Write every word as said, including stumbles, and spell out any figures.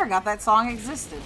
forgot that song existed.